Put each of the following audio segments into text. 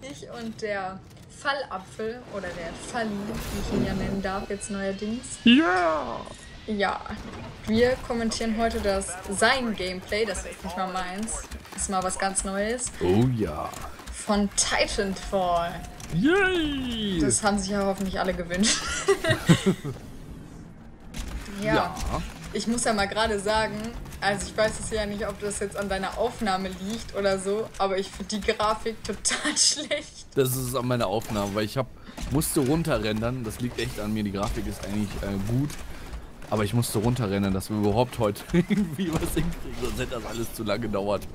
Ich und der PHallapfel, oder der Falli, wie ich ihn ja nennen darf, jetzt neuerdings. Ja! Ja, wir kommentieren heute sein Gameplay, das ist nicht mal meins, ist mal was ganz Neues. Oh ja! Von Titanfall. Yay! Das haben sich ja hoffentlich alle gewünscht. Ja. Ich muss ja mal gerade sagen, also ich weiß es ja nicht, ob das jetzt an deiner Aufnahme liegt oder so, aber ich finde die Grafik total schlecht. Das ist an meiner Aufnahme, weil ich musste runterrendern, das liegt echt an mir, die Grafik ist eigentlich gut, aber ich musste runterrendern, dass wir überhaupt heute irgendwie was hinkriegen, sonst hätte das alles zu lange gedauert.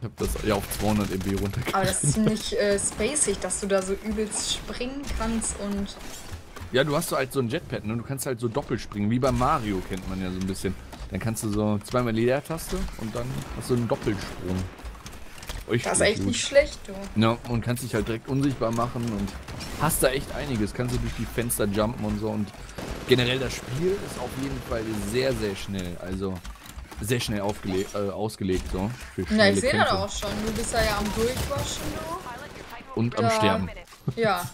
Ich habe das ja auf 200 MB runtergegangen. Aber das ist nicht spacig, dass du da so übelst springen kannst und... Ja, du hast so halt so ein Jetpad, ne? Du kannst halt so doppelt springen, wie bei Mario kennt man ja so ein bisschen. Dann kannst du so zweimal die Leertaste und dann hast du einen Doppelsprung. Das ist echt gut. Nicht schlecht, du. Ja, und kannst dich halt direkt unsichtbar machen und hast da echt einiges. Kannst du durch die Fenster jumpen und so. Und generell das Spiel ist auf jeden Fall sehr, sehr schnell. Also sehr schnell ausgelegt, so. Na, ich sehe das auch schon. Du bist ja am Durchwaschen, du. Und am Sterben. Ja.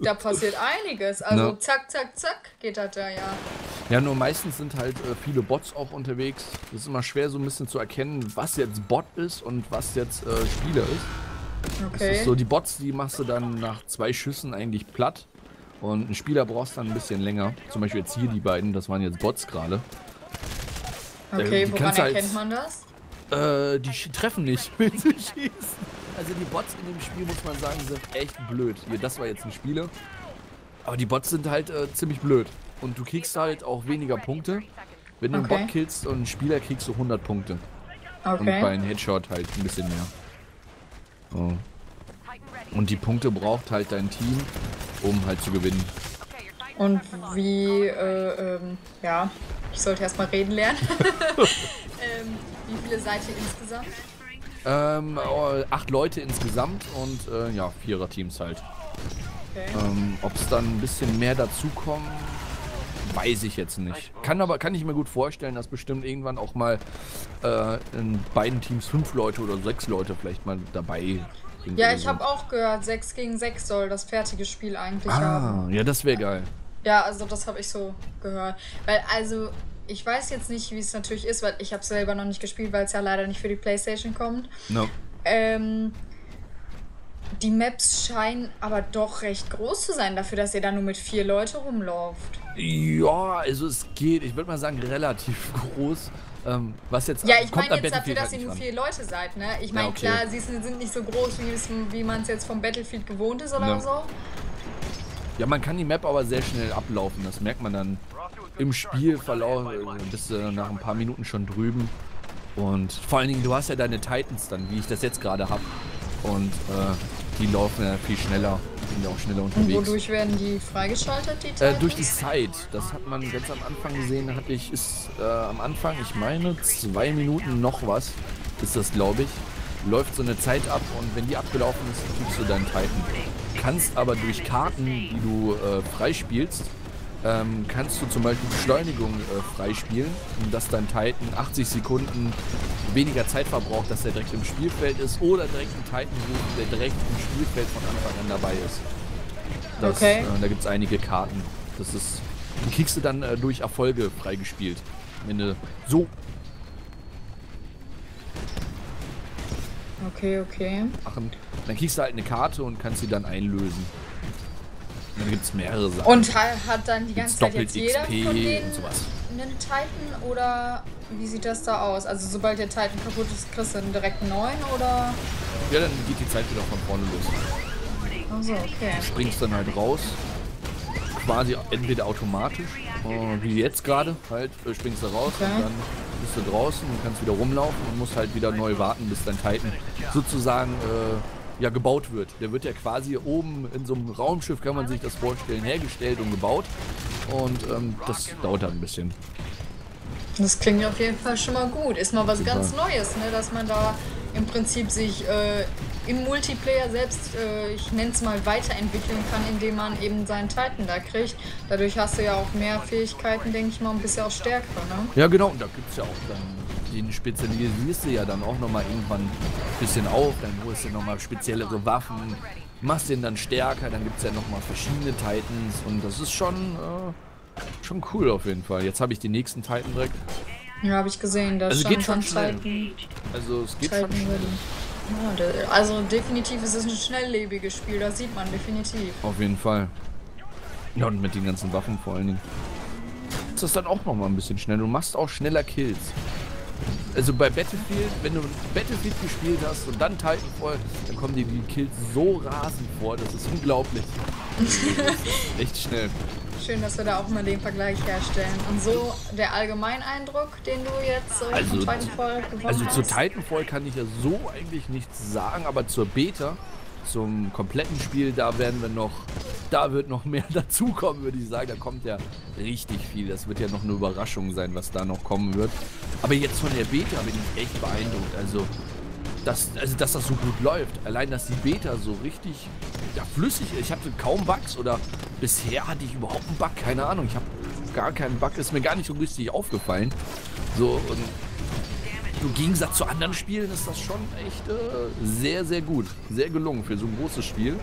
Da passiert einiges, also ne. Zack, zack, zack geht das da ja. Ja, nur meistens sind halt viele Bots auch unterwegs. Das ist immer schwer so ein bisschen zu erkennen, was jetzt Bot ist und was jetzt Spieler ist. Okay. Das ist so, die Bots, die machst du dann nach 2 Schüssen eigentlich platt. Und einen Spieler brauchst du dann ein bisschen länger. Zum Beispiel jetzt hier die beiden, das waren jetzt Bots gerade. Okay, woran erkennt man das? Die treffen nicht, wenn sie schießen. Also die Bots in dem Spiel, muss man sagen, sind echt blöd. Das war jetzt ein Spieler. Aber die Bots sind halt ziemlich blöd. Und du kriegst halt auch weniger Punkte. Wenn du einen Bot killst und einen Spieler, kriegst du 100 Punkte. Okay. Und bei einem Headshot halt ein bisschen mehr. Oh. Und die Punkte braucht halt dein Team, um halt zu gewinnen. Und wie, ja, ich sollte erstmal reden lernen. Wie viele seid ihr insgesamt? 8 Leute insgesamt und ja, 4er-Teams halt. Okay. Ob es dann ein bisschen mehr dazukommen, weiß ich jetzt nicht. Kann ich mir gut vorstellen, dass bestimmt irgendwann auch mal in beiden Teams 5 Leute oder 6 Leute vielleicht mal dabei sind. Ja, ich habe auch gehört, 6 gegen 6 soll das fertige Spiel eigentlich haben. Ja, das wäre geil. Ja, also das habe ich so gehört. Weil also... Ich weiß jetzt nicht, wie es natürlich ist, weil ich habe selber noch nicht gespielt, weil es ja leider nicht für die PlayStation kommt. No. Die Maps scheinen aber doch recht groß zu sein, dafür, dass ihr da nur mit 4 Leuten rumlauft. Ja, also es geht, ich würde mal sagen, relativ groß. Was jetzt ja, ich meine jetzt dafür, dass ihr nur 4 Leute seid, ne? Ich meine, ja, okay. Klar, sie sind nicht so groß, wie man es jetzt vom Battlefield gewohnt ist oder so. Ja, man kann die Map aber sehr schnell ablaufen, das merkt man dann. Im Spielverlauf bist du nach ein paar Minuten schon drüben. Und vor allen Dingen, du hast ja deine Titans dann, wie ich das jetzt gerade habe. Und die laufen ja viel schneller, sind ja auch schneller unterwegs. Und wodurch werden die freigeschaltet, die Titans? Durch die Zeit. Das hat man ganz am Anfang gesehen, am Anfang, ich meine, 2 Minuten noch was, ist das glaube ich, läuft so eine Zeit ab und wenn die abgelaufen ist, kriegst du deinen Titan. Kannst aber durch Karten, die du freispielst, kannst du zum Beispiel Beschleunigung freispielen, dass dein Titan 80 Sekunden weniger Zeit verbraucht, dass der direkt im Spielfeld ist oder direkt einen Titan sucht, der direkt im Spielfeld von Anfang an dabei ist. Da gibt es einige Karten. Die kriegst du dann durch Erfolge freigespielt. Wenn du so... Okay. Dann kriegst du halt eine Karte und kannst sie dann einlösen. Dann gibt es mehrere Sachen. Und hat dann die ganze Zeit jetzt jeder XP von denen und sowas. Einen Titan oder wie sieht das da aus? Also sobald der Titan kaputt ist, kriegst du einen direkten neuen oder? Ja, dann geht die Zeit wieder von vorne los. Also, okay. Du springst dann halt raus, quasi entweder automatisch, wie jetzt gerade, halt springst du raus und dann bist du draußen und kannst wieder rumlaufen und musst halt wieder neu warten, bis dein Titan sozusagen... gebaut wird. Der wird ja quasi oben in so einem Raumschiff, kann man sich das vorstellen, hergestellt und gebaut. Und das dauert dann ein bisschen. Das klingt auf jeden Fall schon mal gut. Ist mal was ganz Neues, ne? Dass man da im Prinzip sich im Multiplayer selbst, ich nenne es mal, weiterentwickeln kann, indem man eben seinen Titan da kriegt. Dadurch hast du ja auch mehr Fähigkeiten, denke ich mal, und bist ja auch stärker, ne? Ja, genau, und da gibt es ja auch dann... Den spezialisierst du ja dann auch nochmal irgendwann ein bisschen auf, dann holst du nochmal speziellere Waffen, machst den dann stärker, dann gibt es ja nochmal verschiedene Titans und das ist schon cool auf jeden Fall. Jetzt habe ich den nächsten Titan direkt. Ja, habe ich gesehen, da also geht schon schnell. Titan, also es geht Titan schon schnell. Ja, also definitiv ist es ein schnelllebiges Spiel, das sieht man definitiv. Auf jeden Fall. Ja, und mit den ganzen Waffen vor allen Dingen. Das ist dann auch nochmal ein bisschen schneller, du machst auch schneller Kills. Also bei Battlefield, wenn du Battlefield gespielt hast und dann Titanfall, dann kommen die Kills so rasend vor, das ist unglaublich. Echt schnell. Schön, dass wir da auch mal den Vergleich herstellen. Und so der allgemeine Eindruck, den du jetzt so also, von Titanfall gewonnen hast? Also zu Titanfall kann ich ja so eigentlich nichts sagen, aber zur Beta, zum kompletten Spiel, da werden wir noch, da wird noch mehr dazukommen, würde ich sagen. Da kommt ja richtig viel. Das wird ja noch eine Überraschung sein, was da noch kommen wird. Aber jetzt von der Beta bin ich echt beeindruckt. Also dass das so gut läuft. Allein, dass die Beta so richtig flüssig ist. Ich hatte kaum Bugs oder bisher hatte ich überhaupt einen Bug. Keine Ahnung. Ich habe gar keinen Bug. Ist mir gar nicht so richtig aufgefallen. So, und im Gegensatz zu anderen Spielen ist das schon echt sehr, sehr gut. Sehr gelungen für so ein großes Spiel.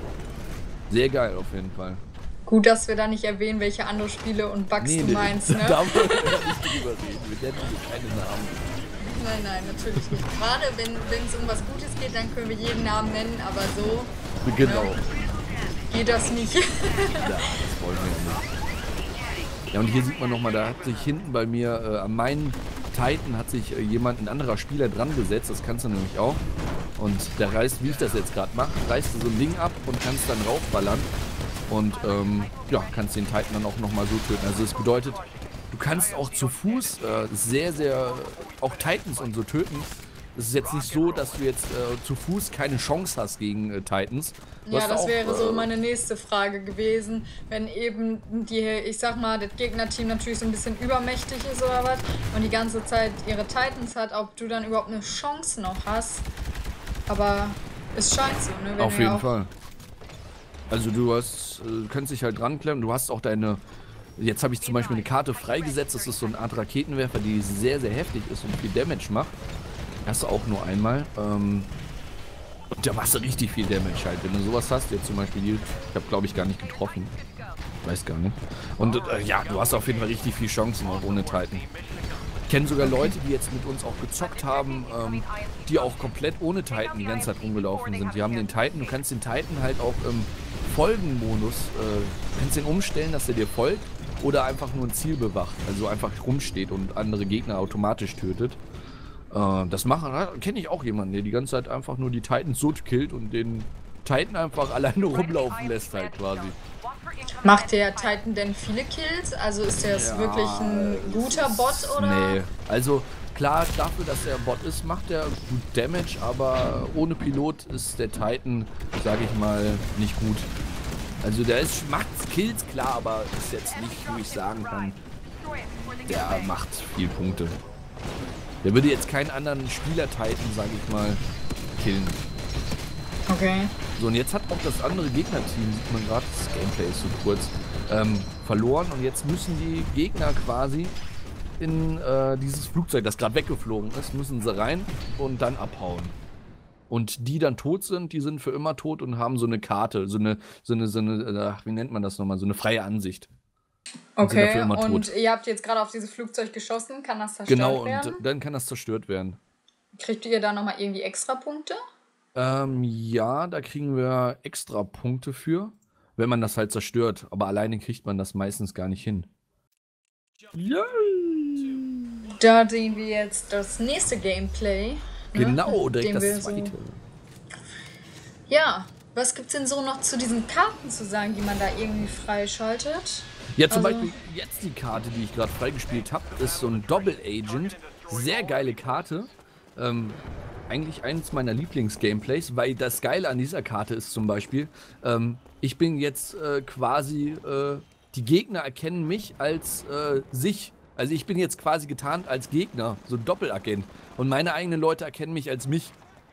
Sehr geil auf jeden Fall. Gut, dass wir da nicht erwähnen, welche andere Spiele und Bugs du meinst, ne? Da wollen wir nicht drüber reden. Wir nennen hier keine Namen. Nein, nein, natürlich nicht. Gerade wenn es um was Gutes geht, dann können wir jeden Namen nennen, aber so... Genau. Ne, geht das nicht. Ja, das wollen wir nicht. Ja, und hier sieht man nochmal, da hat sich hinten bei mir an meinen... Titan hat sich jemand, ein anderer Spieler dran gesetzt, das kannst du nämlich auch. Und der reißt, wie ich das jetzt gerade mache, reißt du so ein Ding ab und kannst dann raufballern. Und ja, kannst den Titan dann auch nochmal so töten. Also das bedeutet, du kannst auch zu Fuß sehr, sehr, auch Titans und so töten. Es ist jetzt nicht so, dass du jetzt zu Fuß keine Chance hast gegen Titans. Ja, das wäre so meine nächste Frage gewesen, wenn eben die, ich sag mal, das Gegnerteam natürlich so ein bisschen übermächtig ist oder was und die ganze Zeit ihre Titans hat, ob du dann überhaupt eine Chance noch hast. Aber es scheint so, ne? Wenn auf jeden Fall. Also du hast, kannst dich halt dran klemmen, du hast auch deine... Jetzt habe ich zum Beispiel eine Karte freigesetzt, das ist so eine Art Raketenwerfer, die sehr, sehr heftig ist und viel Damage macht. Hast du auch nur einmal. Und da machst du richtig viel Damage halt. Wenn du sowas hast, jetzt zum Beispiel, ich habe glaube ich gar nicht getroffen. Weiß gar nicht. Und ja, du hast auf jeden Fall richtig viel Chancen auch ohne Titan. Ich kenne sogar Leute, die jetzt mit uns auch gezockt haben, die auch komplett ohne Titan die ganze Zeit rumgelaufen sind. Die haben den Titan, du kannst den Titan halt auch im Folgenmodus, kannst den umstellen, dass er dir folgt oder einfach nur ein Ziel bewacht. Also einfach rumsteht und andere Gegner automatisch tötet. Das machen, kenne ich auch jemanden, der die ganze Zeit einfach nur die Titans so killt und den Titan einfach alleine rumlaufen lässt halt quasi. Macht der Titan denn viele Kills? Also ist der ja, wirklich ein guter Bot oder? Nee, also klar dafür, dass er ein Bot ist, macht er gut Damage, aber ohne Pilot ist der Titan, sage ich mal, nicht gut. Also der ist, macht Kills, klar, aber ist jetzt nicht, wo ich sagen kann, der macht viele Punkte. Der würde jetzt keinen anderen Spieler-Titan, sage ich mal, killen. Okay. So, und jetzt hat auch das andere Gegnerteam, sieht man gerade, das Gameplay ist so kurz, verloren. Und jetzt müssen die Gegner quasi in dieses Flugzeug, das gerade weggeflogen ist, müssen sie rein und dann abhauen. Und die dann tot sind, die sind für immer tot und haben so eine Karte, so eine wie nennt man das nochmal, so eine freie Ansicht. Okay, und ihr habt jetzt gerade auf dieses Flugzeug geschossen, kann das zerstört werden? Genau, und dann kann das zerstört werden. Kriegt ihr da nochmal irgendwie extra Punkte? Ja, da kriegen wir extra Punkte für, wenn man das halt zerstört. Aber alleine kriegt man das meistens gar nicht hin. Yeah. Da sehen wir jetzt das nächste Gameplay. Genau, ne? Direkt das zweite. So ja, was gibt's denn so noch zu diesen Karten zu sagen, die man da irgendwie freischaltet? Ja, zum Beispiel jetzt die Karte, die ich gerade freigespielt habe, ist so ein Double-Agent. Sehr geile Karte. Eigentlich eines meiner Lieblings-Gameplays, weil das Geile an dieser Karte ist zum Beispiel, ich bin jetzt quasi, die Gegner erkennen mich als sich. Also ich bin jetzt quasi getarnt als Gegner, so ein Doppelagent. Und meine eigenen Leute erkennen mich als mich.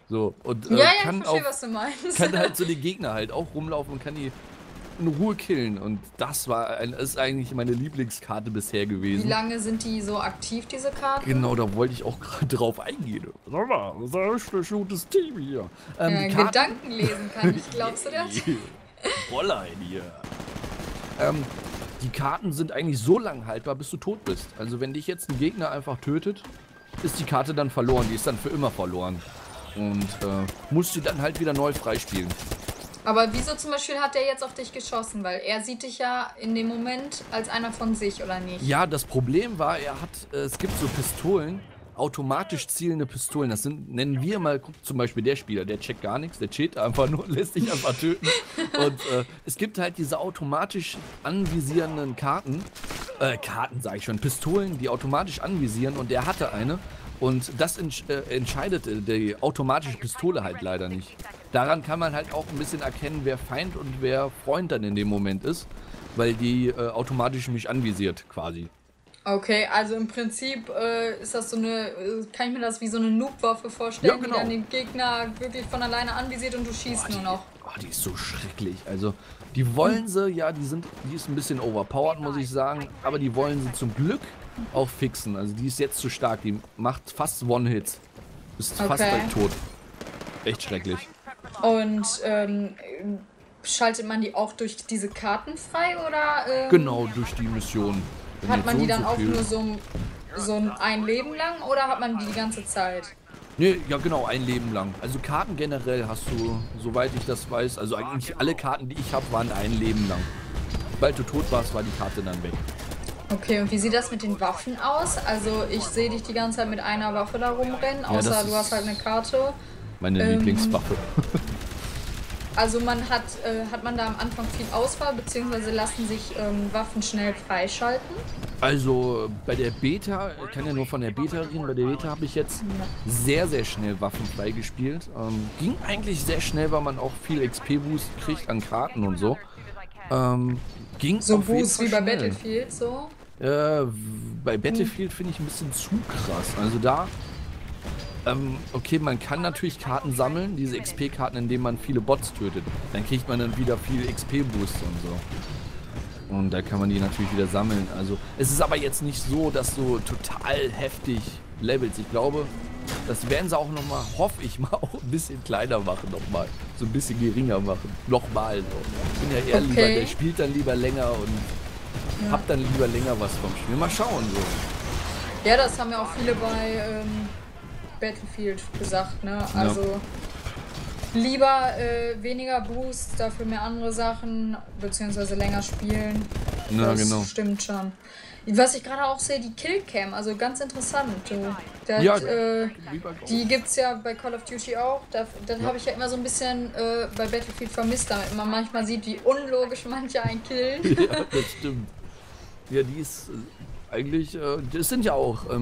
So, und, ja, ja, kann ich verstehe, was du meinst. Kann halt so die Gegner halt auch rumlaufen und kann die in Ruhe killen. Und das war ist eigentlich meine Lieblingskarte bisher gewesen. Wie lange sind die so aktiv, diese Karten? Genau, da wollte ich auch gerade drauf eingehen. Sag mal, das ist ein gutes Team hier. Gedanken lesen kann ich, glaubst du das? Fräulein hier. Die Karten sind eigentlich so lang haltbar, bis du tot bist. Also wenn dich jetzt ein Gegner einfach tötet, ist die Karte dann verloren. Die ist dann für immer verloren. Und musst du dann halt wieder neu freispielen. Aber wieso zum Beispiel hat er jetzt auf dich geschossen? Weil er sieht dich ja in dem Moment als einer von sich, oder nicht? Ja, das Problem war, es gibt so Pistolen, automatisch zielende Pistolen. Das sind, nennen wir mal, guck, zum Beispiel der Spieler, der checkt gar nichts, der chillt einfach nur, lässt dich einfach töten. Und es gibt halt diese automatisch anvisierenden Karten, sag ich schon, Pistolen, die automatisch anvisieren, und er hatte eine. Und das entscheidet die automatische Pistole halt leider nicht. Daran kann man halt auch ein bisschen erkennen, wer Feind und wer Freund dann in dem Moment ist, weil die automatisch mich anvisiert quasi. Okay, also im Prinzip ist das so eine, kann ich mir das wie so eine Noob-Waffe vorstellen, ja, genau, die dann den Gegner wirklich von alleine anvisiert und du schießt nur noch. Oh, die ist so schrecklich. Also die wollen sie, ja, die ist ein bisschen overpowered, muss ich sagen, aber die wollen sie zum Glück auch fixen. Also die ist jetzt zu stark, die macht fast One-Hits. Ist fast halt tot. Echt schrecklich. Und schaltet man die auch durch diese Karten frei, oder? Genau, durch die Missionen. Hat man die dann auch nur so ein Leben lang, oder hat man die ganze Zeit? Nee, ja genau, ein Leben lang. Also Karten generell hast du, soweit ich das weiß, also eigentlich alle Karten, die ich habe, waren ein Leben lang. Sobald du tot warst, war die Karte dann weg. Okay, und wie sieht das mit den Waffen aus? Also ich sehe dich die ganze Zeit mit einer Waffe da rumrennen, außer ja, du hast halt eine Karte. Meine Lieblingswaffe. Also man hat man da am Anfang viel Auswahl, beziehungsweise lassen sich Waffen schnell freischalten? Also bei der Beta, ich kann ja nur von der Beta reden, bei der Beta habe ich jetzt sehr, sehr schnell Waffen freigespielt. Ging eigentlich sehr schnell, weil man auch viel XP-Boost kriegt an Karten und so. Ging so Boost wie bei Battlefield so? Bei Battlefield finde ich ein bisschen zu krass. Also da... okay, man kann natürlich Karten sammeln, diese XP-Karten, indem man viele Bots tötet. Dann kriegt man dann wieder viel XP-Boost und so. Und da kann man die natürlich wieder sammeln. Also es ist aber jetzt nicht so, dass so total heftig Levels. Ich glaube, das werden sie auch nochmal, hoffe ich mal, auch ein bisschen kleiner machen nochmal. So ein bisschen geringer machen. Nochmal. So. Ich bin ja eher lieber, der spielt dann lieber länger und hab dann lieber länger was vom Spiel. Mal schauen so. Ja, das haben ja auch viele bei... Battlefield gesagt, ne? Also lieber weniger Boost, dafür mehr andere Sachen, beziehungsweise länger spielen. Ja, das stimmt schon. Was ich gerade auch sehe, die Killcam, also ganz interessant. Das, ja, die gibt's ja bei Call of Duty auch. Das habe ich ja immer so ein bisschen bei Battlefield vermisst, damit man manchmal sieht, wie unlogisch manche einen killen. Ja, das stimmt. Ja, die ist... Eigentlich, das sind ja auch also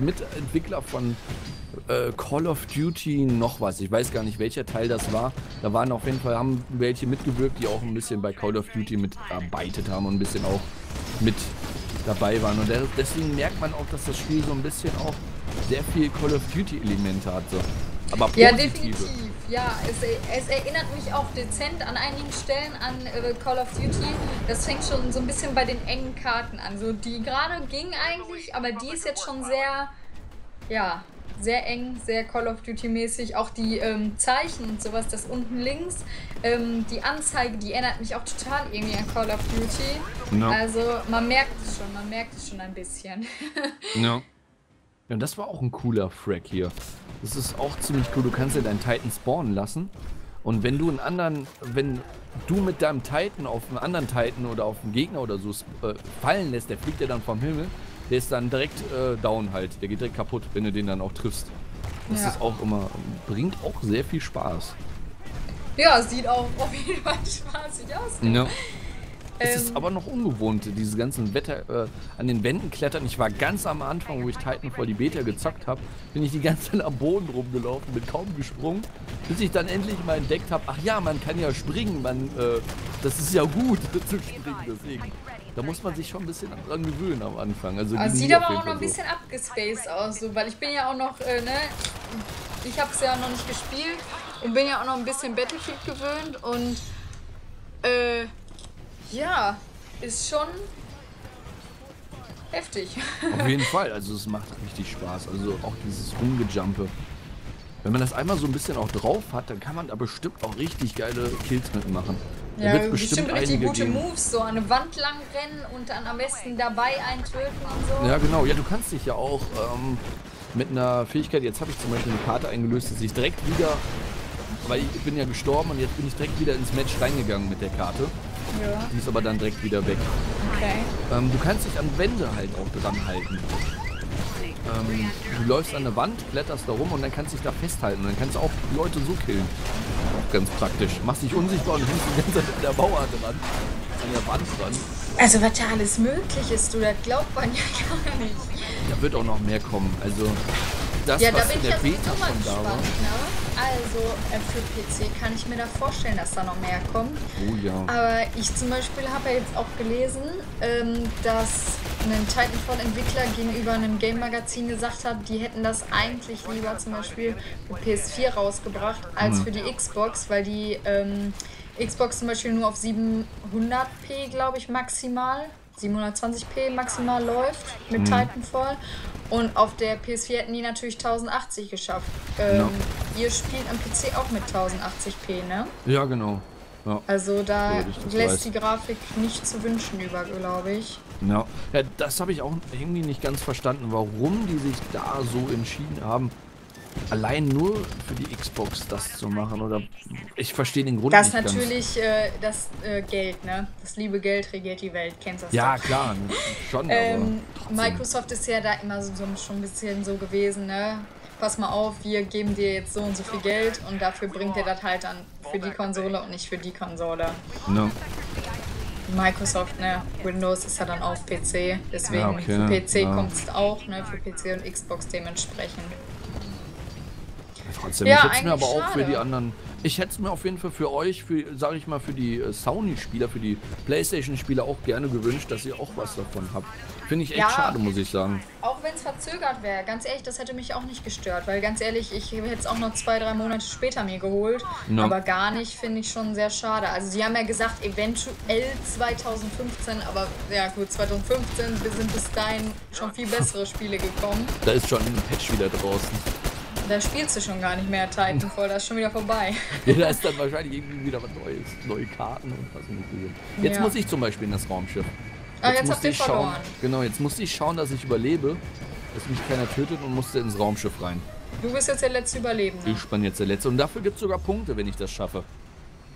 Mitentwickler von Call of Duty noch was. Ich weiß gar nicht, welcher Teil das war. Da waren auf jeden Fall, haben welche mitgewirkt, die auch ein bisschen bei Call of Duty mitarbeitet haben und ein bisschen auch mit dabei waren. Und deswegen merkt man auch, dass das Spiel so ein bisschen auch sehr viel Call of Duty Elemente hat. So. Aber positive. Ja, definitiv. Ja, es erinnert mich auch dezent an einigen Stellen an Call of Duty. Das fängt schon so ein bisschen bei den engen Karten an. So, die gerade ging eigentlich, aber die ist jetzt schon sehr, ja, sehr eng, sehr Call of Duty mäßig. Auch die Zeichen und sowas, das unten links, die Anzeige, die erinnert mich auch total irgendwie an Call of Duty. No. Also man merkt es schon ein bisschen. No. Ja, und das war auch ein cooler Frag hier. Das ist auch ziemlich cool. Du kannst ja deinen Titan spawnen lassen. Und wenn du einen anderen, wenn du mit deinem Titan auf einen anderen Titan oder auf einen Gegner oder so fallen lässt, der fliegt ja dann vom Himmel. Der ist dann direkt down halt. Der geht direkt kaputt, wenn du den dann auch triffst. Das ist auch immer, bringt auch sehr viel Spaß. Ja, sieht auch auf jeden Fall spaßig aus. Ja. Es ist aber noch ungewohnt, diese ganzen Wetter an den Wänden klettern. Ich war ganz am Anfang, wo ich Titanfall die Beta gezockt habe, bin ich die ganze Zeit am Boden rumgelaufen, bin kaum gesprungen, bis ich dann endlich mal entdeckt habe, ach ja, man kann ja springen, das ist ja gut zu springen, deswegen. Da muss man sich schon ein bisschen dran gewöhnen am Anfang. Also sieht aber auch noch ein bisschen abgespaced aus, so, weil ich bin ja auch noch, Ich habe es ja noch nicht gespielt und bin ja auch noch ein bisschen Battlefield gewöhnt und ja, ist schon heftig. Auf jeden Fall, also es macht richtig Spaß, also auch dieses Rumgejumpe. Wenn man das einmal so ein bisschen auch drauf hat, dann kann man da bestimmt auch richtig geile Kills mitmachen. Ja, bestimmt richtig gute Moves, so an eine Wand lang rennen und dann am besten dabei eintöten und so. Ja genau, ja du kannst dich ja auch mit einer Fähigkeit, jetzt habe ich zum Beispiel eine Karte eingelöst, dass ich direkt wieder, weil ich bin ja gestorben und jetzt bin ich direkt wieder ins Match reingegangen mit der Karte. Ja. Die ist aber dann direkt wieder weg. Okay. Du kannst dich an Wände halt auch dran halten. Du läufst an der Wand, kletterst da rum und dann kannst du dich da festhalten. Dann kannst du auch Leute so killen. Auch ganz praktisch. Machst dich unsichtbar und hängst die ganze Zeit an der Mauer dran. An der Wand dran. Also was da alles möglich ist, du, das glaubt man ja gar nicht. Da wird auch noch mehr kommen. Also das, ja, was da bin in der ich Beta schon gespannt, da war. Ne? Also für PC kann ich mir da vorstellen, dass da noch mehr kommt. Oh ja. Aber ich zum Beispiel habe ja jetzt auch gelesen, dass ein Titanfall-Entwickler gegenüber einem Game-Magazin gesagt hat, die hätten das eigentlich lieber zum Beispiel für PS4 rausgebracht als für die Xbox, weil die Xbox zum Beispiel nur auf 700p, glaube ich, maximal, 720p maximal läuft mit Titanfall. Und auf der PS4 hätten die natürlich 1080 geschafft. Genau. Ihr spielt am PC auch mit 1080p, ne? Ja, genau. Ja. Also da so, lässt die Grafik nicht zu wünschen über, glaube ich. Ja, ja, das habe ich auch irgendwie nicht ganz verstanden, warum die sich da so entschieden haben, allein nur für die Xbox das zu machen. Oder ich verstehe den Grund nicht ganz. Das natürlich das Geld, ne? Das liebe Geld regiert die Welt, kennst du das? Ja, klar, schon. Microsoft ist ja da immer so, schon ein bisschen so gewesen, ne? Pass mal auf, wir geben dir jetzt so und so viel Geld und dafür bringt ihr das halt dann für die Konsole und nicht für die Konsole. No. Microsoft, ne? Windows ist ja dann auf PC, deswegen ja, okay, für PC kommt es auch, ne? Für PC und Xbox dementsprechend. Trotzdem, ja, ich hätte es mir aber auch für die anderen, ich hätte es mir auf jeden Fall für euch, sage ich mal, für die Sony-Spieler, für die PlayStation-Spieler auch gerne gewünscht, dass ihr auch was davon habt. Finde ich echt schade, muss ich sagen. Auch wenn es verzögert wäre, ganz ehrlich, das hätte mich auch nicht gestört, weil ganz ehrlich, ich hätte es auch noch 2-3 Monate später mir geholt, aber gar nicht, finde ich schon sehr schade. Also die haben ja gesagt, eventuell 2015, aber ja gut, 2015 sind bis dahin schon viel bessere Spiele gekommen. Da ist schon ein Patch wieder draußen. Da spielst du schon gar nicht mehr Titanfall, da ist schon wieder vorbei. Ja, da ist dann wahrscheinlich irgendwie wieder was Neues, neue Karten und was mitgegeben. Jetzt muss ich zum Beispiel in das Raumschiff. Jetzt muss ich schauen. Genau, jetzt muss ich schauen, dass ich überlebe, dass mich keiner tötet und musste ins Raumschiff rein. Du bist jetzt der letzte Überlebende. Ich bin jetzt der letzte und dafür gibt es sogar Punkte, wenn ich das schaffe.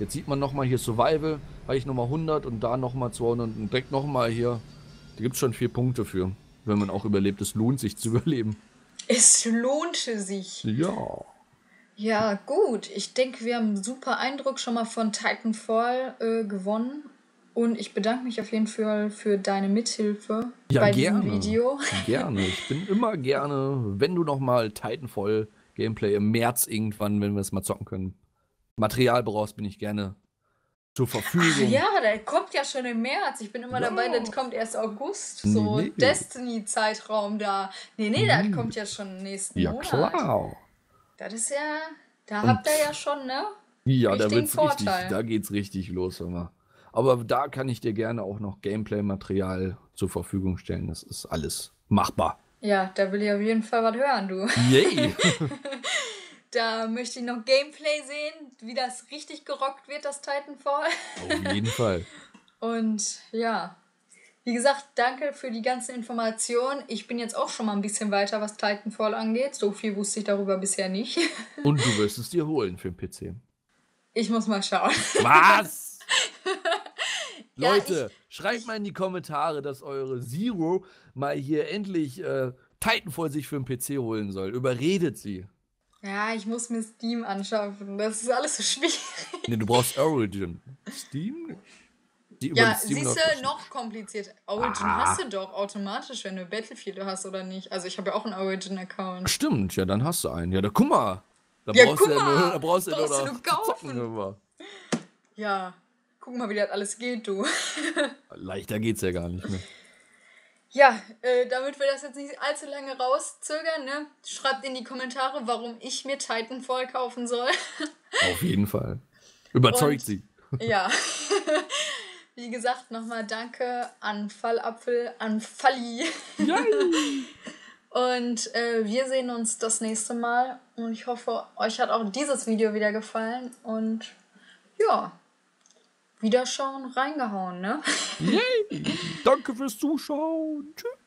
Jetzt sieht man nochmal hier Survival, weil ich nochmal 100 und da nochmal 200 und direkt nochmal hier. Da gibt es schon 4 Punkte für, wenn man auch überlebt. Es lohnt sich zu überleben. Es lohnte sich. Ja. Ja, gut. Ich denke, wir haben einen super Eindruck schon mal von Titanfall gewonnen. Und ich bedanke mich auf jeden Fall für deine Mithilfe bei diesem Video. Gerne. Ich bin immer gerne, wenn du nochmal Titanfall Gameplay im März irgendwann, wenn wir es mal zocken können, Material brauchst, bin ich gerne zur Verfügung. Ach ja, der kommt ja schon im März. Ich bin immer dabei, das kommt erst August. So Destiny-Zeitraum da. Nee, das kommt ja schon nächsten Monat. Ja, klar. Das ist ja, da habt ihr ja schon, ne? Ja, da wird's richtig, da geht's richtig los, immer. Aber da kann ich dir gerne auch noch Gameplay-Material zur Verfügung stellen. Das ist alles machbar. Ja, da will ich auf jeden Fall was hören, du. Yay! Da möchte ich noch Gameplay sehen, wie das richtig gerockt wird, das Titanfall. Auf jeden Fall. Und ja, wie gesagt, danke für die ganzen Informationen. Ich bin jetzt auch schon mal ein bisschen weiter, was Titanfall angeht. So viel wusste ich darüber bisher nicht. Und du wirst es dir holen für den PC. Ich muss mal schauen. Was? Leute, schreibt mal in die Kommentare, dass eure Zero mal hier endlich Titanfall sich für den PC holen soll. Überredet sie. Ja, ich muss mir Steam anschaffen. Das ist alles so schwierig. Nee, du brauchst Origin. Steam? Ja, siehst du, noch kompliziert. Origin hast du doch automatisch, wenn du Battlefield hast oder nicht. Also ich habe ja auch einen Origin-Account. Stimmt, ja, dann hast du einen. Ja, da guck mal. Da brauchst du ja nur, kaufen. Ja, guck mal, wie das alles geht, du. Leichter geht's ja gar nicht mehr. Ja, damit wir das jetzt nicht allzu lange rauszögern, ne? Schreibt in die Kommentare, warum ich mir Titanfall kaufen soll. Auf jeden Fall. Überzeugt und, sie. Ja. Wie gesagt, nochmal danke an PHallapfel, an Falli. Und wir sehen uns das nächste Mal. Und ich hoffe, euch hat auch dieses Video wieder gefallen. Und ja, wieder schauen, reingehauen, ne? Yay! Danke fürs Zuschauen. Tschüss.